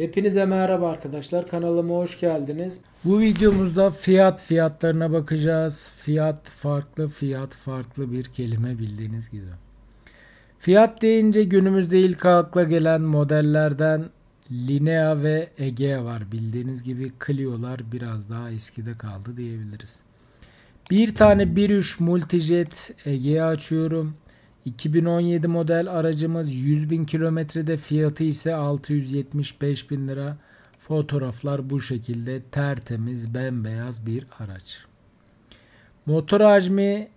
Hepinize merhaba arkadaşlar, kanalıma hoş geldiniz. Bu videomuzda fiyatlarına bakacağız. Fiyat farklı bir kelime, bildiğiniz gibi. Fiyat deyince günümüzde ilk akla gelen modellerden Linea ve Egea var. Bildiğiniz gibi Clio'lar biraz daha eskide kaldı diyebiliriz. Bir tane 1.3 Multijet Egea açıyorum. 2017 model aracımız, 100.000 kilometrede, fiyatı ise 675.000 lira. Fotoğraflar bu şekilde, tertemiz bembeyaz bir araç. Motor hacmi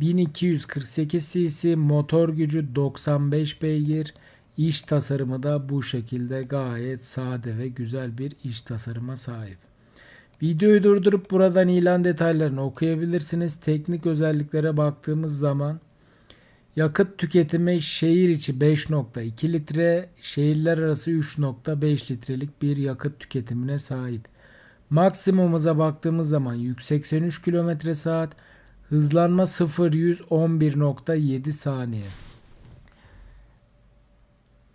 1248 cc, motor gücü 95 beygir. İç tasarımı da bu şekilde, gayet sade ve güzel bir iç tasarıma sahip. Videoyu durdurup buradan ilan detaylarını okuyabilirsiniz. Teknik özelliklere baktığımız zaman yakıt tüketimi şehir içi 5.2 litre, şehirler arası 3.5 litrelik bir yakıt tüketimine sahip. Maksimumuza baktığımız zaman 183 km/saat, hızlanma 0-100 11.7 saniye.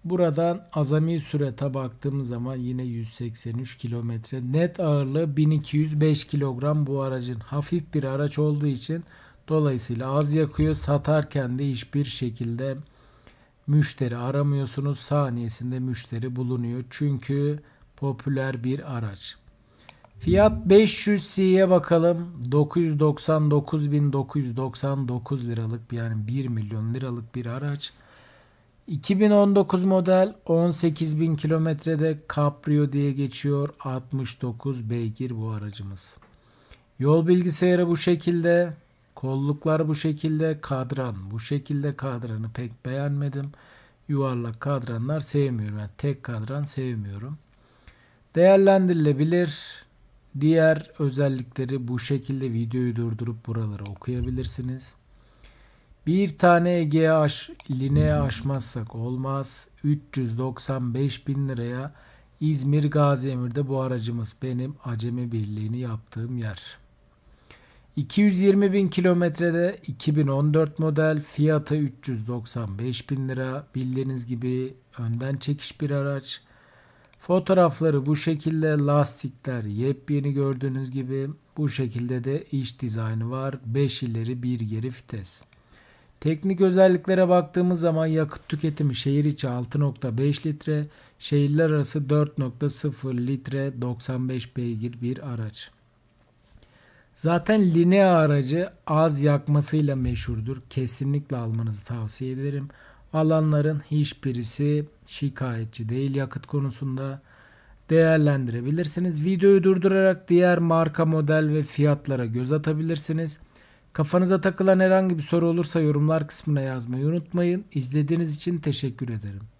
Buradan azami sürate baktığımız zaman yine 183 km. Net ağırlığı 1205 kilogram bu aracın. Hafif bir araç olduğu için dolayısıyla az yakıyor. Satarken de hiçbir şekilde müşteri aramıyorsunuz. Saniyesinde müşteri bulunuyor. Çünkü popüler bir araç. Fiat 500C'ye bakalım. 999.999 liralık, yani 1 milyon liralık bir araç. 2019 model, 18.000 kilometrede, Caprio diye geçiyor. 69 beygir bu aracımız. Yol bilgisayarı bu şekilde. Kolluklar bu şekilde, kadran bu şekilde. Kadranı pek beğenmedim. Yuvarlak kadranlar sevmiyorum. Yani tek kadran sevmiyorum. Değerlendirilebilir. Diğer özellikleri bu şekilde. Videoyu durdurup buraları okuyabilirsiniz. Bir tane Egea Linea aşmazsak olmaz. 395.000 liraya İzmir Gaziemir'de bu aracımız, benim acemi birliğini yaptığım yer. 220.000 kilometrede, 2014 model, fiyatı 395.000 lira. Bildiğiniz gibi önden çekiş bir araç. Fotoğrafları bu şekilde, lastikler yepyeni, gördüğünüz gibi. Bu şekilde de iç dizaynı var. 5 ileri 1 geri vites. Teknik özelliklere baktığımız zaman yakıt tüketimi şehir içi 6.5 litre, şehirler arası 4.0 litre, 95 beygir bir araç. Zaten Linea aracı az yakmasıyla meşhurdur. Kesinlikle almanızı tavsiye ederim. Alanların hiçbirisi şikayetçi değil yakıt konusunda. Değerlendirebilirsiniz. Videoyu durdurarak diğer marka, model ve fiyatlara göz atabilirsiniz. Kafanıza takılan herhangi bir soru olursa yorumlar kısmına yazmayı unutmayın. İzlediğiniz için teşekkür ederim.